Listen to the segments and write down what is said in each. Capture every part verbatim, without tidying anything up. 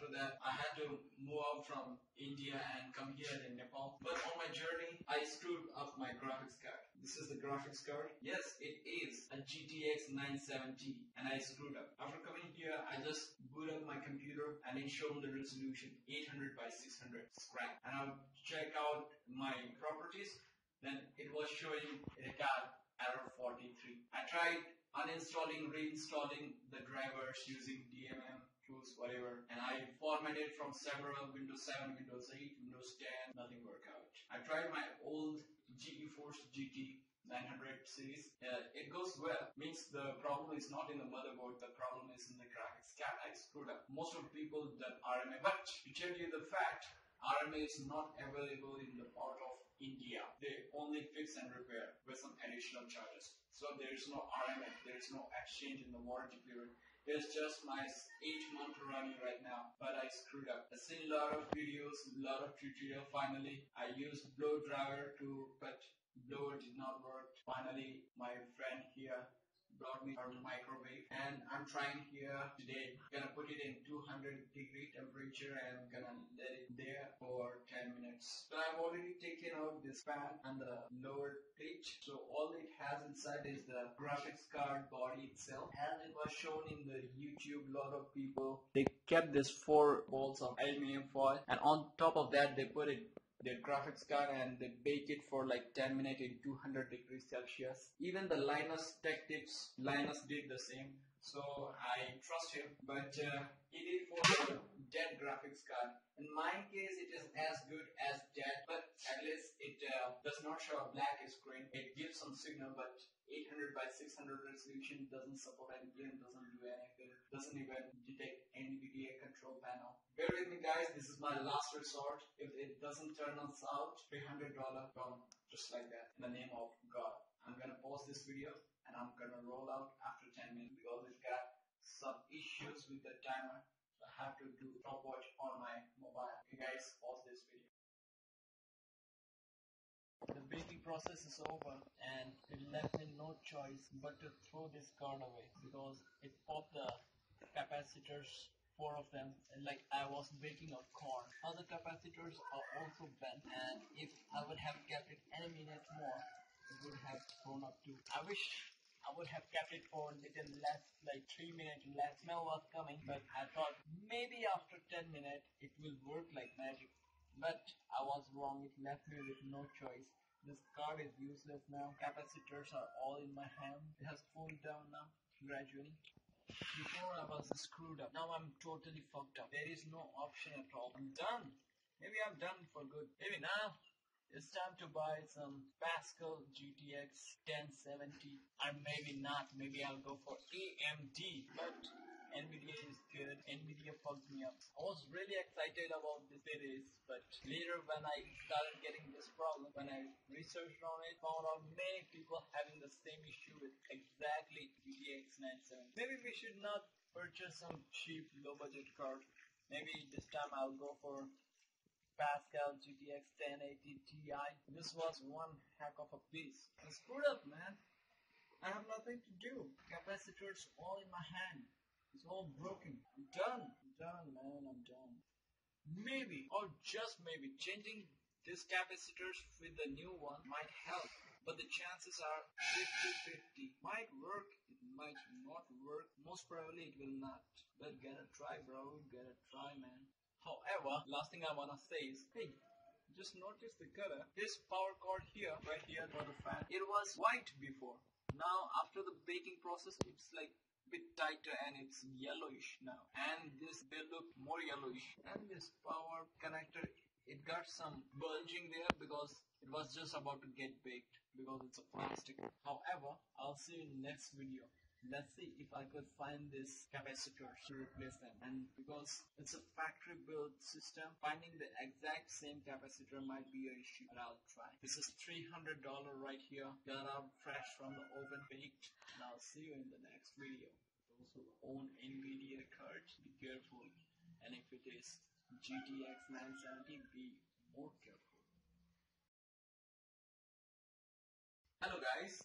after that, I had to move out from India and come here in Nepal. But on my journey, I screwed up my graphics card. This is the graphics card. Yes, it is a G T X nine seventy, and I screwed up. After coming here, I just boot up my computer and it showed the resolution eight hundred by six hundred scrap. And I'll check out my properties. Then it was showing a card error forty-three. I tried uninstalling, reinstalling the drivers using D M M tools, whatever, and I formatted from several Windows seven, Windows eight, Windows ten, nothing worked out. I tried my old GeForce G T nine hundred series. Uh, it goes well. Means the problem is not in the motherboard, the problem is in the graphics card. I screwed up. Most of the people done R M A, but to tell you the fact, R M A is not available in the part of India. They only fix and repair with some additional charges. So there is no R M A, there is no exchange in the warranty period. It's just my eight month running right now, but I screwed up. I've seen a lot of videos, a lot of tutorial. Finally, I used blow dryer to cut. Blower did not work. Finally, my friend here brought me our microwave, and I'm trying here today. I'm gonna put it in two hundred degree temperature and I'm gonna let it there for ten minutes. So I've already taken out this fan and the lower plate. So all it has inside is the graphics card body itself, and it was shown in the YouTube. Lot of people, they kept this four balls of aluminum foil, and on top of that they put it their graphics card and they bake it for like ten minutes in two hundred degrees Celsius. Even the Linus Tech Tips, Linus did the same. So I trust him, but uh, he did for a dead graphics card. In my case, it is as good as dead, but at least it uh, does not show a black screen. It gives some signal, but eight hundred by six hundred resolution doesn't support anything, doesn't do anything, doesn't even detect Nvidia control panel. Bear with me guys, this is my last resort. If it doesn't turn us out, three hundred dollars gone, just like that, in the name of God. I'm gonna pause this video and I'm gonna roll out after ten minutes because it's got some issues with the timer. So I have to do stopwatch on my mobile. Okay guys, pause this video. The baking process is over and it left me no choice but to throw this card away because it popped the capacitors, four of them, like I was baking a corn. Other capacitors are also bent, and if I would have kept it any minute more, it would have thrown up too. I wish I would have kept it for a little less, like three minutes less. Smell was coming, but I thought maybe after ten minutes it will work like magic. But I was wrong, it left me with no choice. This card is useless now. Capacitors are all in my hand. It has cooled down now, gradually. Before I was screwed up, now I'm totally fucked up. There is no option at all. I'm done. Maybe I'm done for good. Maybe now it's time to buy some Pascal G T X ten seventy. Or maybe not, maybe I'll go for A M D. But Nvidia is good. Nvidia fucked me up. I was really excited about this series, but later when I started getting this problem, when I researched on it, found out many people having the same issue with exactly G T X nine seventy. Maybe we should not purchase some cheap low budget card. Maybe this time I'll go for Pascal G T X ten eighty T I. This was one heck of a piece. I screwed up, man. I have nothing to do. Capacitors all in my hand. It's all broken. I'm done. I'm done, man. I'm done. Maybe, or just maybe, changing these capacitors with the new one might help. But the chances are fifty fifty. Might work. It might not work. Most probably it will not. But gotta try, bro. Gotta try, man. However, last thing I wanna say is, hey, just notice the color. This power cord here, right here for the fan, it was white before. Now, after the baking process, it's like bit tighter and it's yellowish now. And this, they look more yellowish. And this power connector, it got some bulging there because it was just about to get baked because it's a plastic. However, I'll see you in the next video. Let's see if I could find this capacitor to replace them, and because it's a factory built system, finding the exact same capacitor might be an issue, but I'll try. This is three hundred dollars right here, got out fresh from the oven, baked, and I'll see you in the next video. Those who own Nvidia cards, be careful, and if it is G T X nine seventy, be more careful. Hello guys.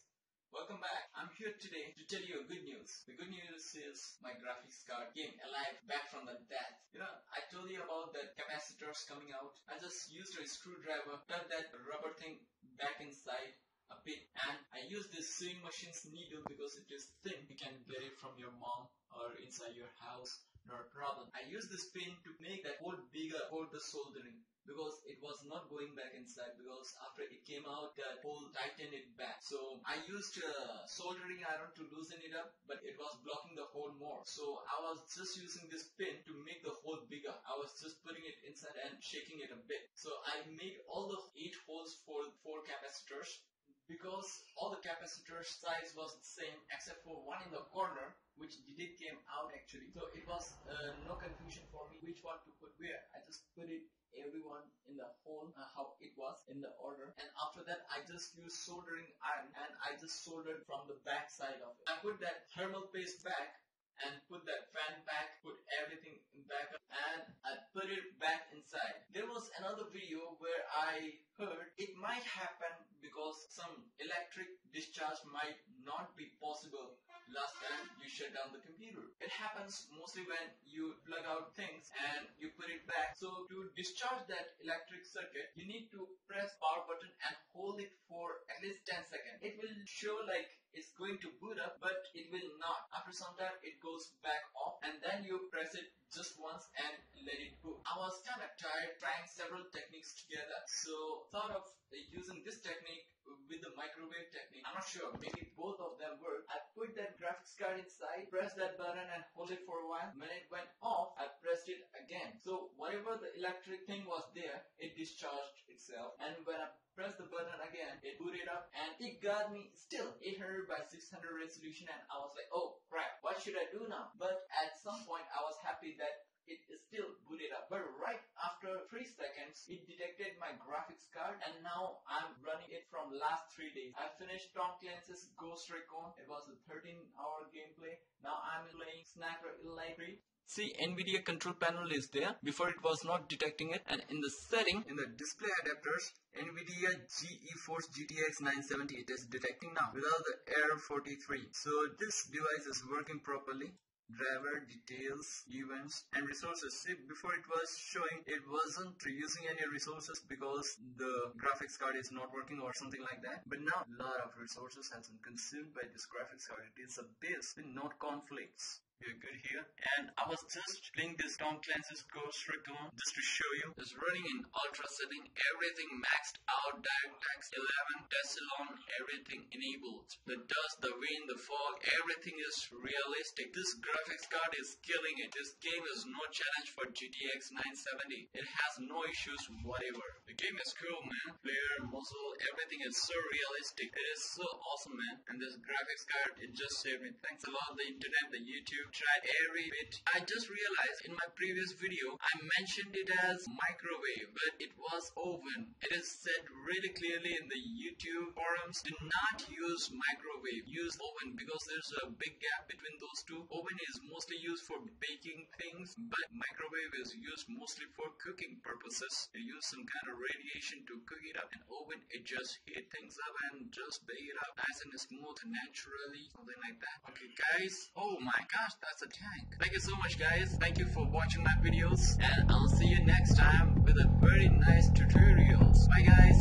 Welcome back. I'm here today to tell you a good news. The good news is my graphics card came alive back from the death. You know, I told you about the capacitors coming out. I just used a screwdriver, cut that rubber thing back inside a bit, and I used this sewing machine's needle because it is thin. You can get it from your mom or inside your house, not a problem. I used this pin to make that hole bigger for the soldering, because it was not going back inside, because after it came out, the hole tightened it back. So I used a soldering iron to loosen it up, but it was blocking the hole more. So I was just using this pin to make the hole bigger. I was just putting it inside and shaking it a bit. So I made all the eight holes for four capacitors, because all the capacitors size was the same except for one in the corner, which didn't came out actually. So it was uh, no confusion for me which one to put where. I just put it everyone in the hole uh, how it was in the order, and after that I just used soldering iron and I just soldered from the back side of it. I put that thermal paste back and put that fan back, put everything back up, and I put it back inside. There was another video where I heard it might happen because some electric discharge might not be possible last time you shut down the computer. It happens mostly when you plug out things and you put it back. So to discharge that electric circuit, you need to press power button and hold it for at least ten seconds. It will show like it's going to boot up, but it will not. After some time it goes back off, and then you press it just once and let it boot. I was kind of tired trying several techniques together, so thought of using this technique with the microwave technique. I'm not sure, maybe both of them work. I put that graphics card inside, pressed that button and hold it for a while. When it went off, I pressed it again. So whatever the electric thing was there, it discharged itself, and when I pressed the button again, it booted up, and it got me still eight hundred by six hundred resolution, and I was like, oh crap, what should I do now? But at some point I was happy that it still booted up, but right after three seconds it detected my graphics card, and now I'm running it from last three days. I finished Tom Clancy's Ghost Recon. It was a thirteen hour gameplay. Now I'm playing Sniper Elite. See, Nvidia control panel is there. Before it was not detecting it, and in the setting, in the display adapters, Nvidia GeForce G T X nine seventy it is detecting now without the error forty-three. So this device is working properly. Driver, details, events and resources. See, before it was showing it wasn't using any resources because the graphics card is not working or something like that, but now a lot of resources has been consumed by this graphics card. It is a base with no conflicts. We're good here, and I was just playing this Tom Clancy's Ghost Recon just to show you. It's running in ultra setting, everything maxed out, Direct X eleven, Tessellation, everything enabled. The dust, the wind, the fog, everything is realistic. This graphics card is killing it. This game is no challenge for G T X nine seventy. It has no issues whatever. The game is cool, man. Player, muzzle, everything is so realistic. It is so awesome, man. And this graphics card, it just saved me. Thanks a lot, the internet, the YouTube. Tried every bit. I just realized in my previous video I mentioned it as microwave, but it was oven. It is said really clearly in the YouTube forums, do not use microwave, use oven, because there's a big gap between those two. Oven is mostly used for baking things, but microwave is used mostly for cooking purposes. You use some kind of radiation to cook it up, and oven, it just heat things up and just bake it up nice and smooth and naturally, something like that. Okay guys, oh my gosh, that's a tank. Thank you so much guys. Thank you for watching my videos, and I'll see you next time with a very nice tutorials. Bye guys.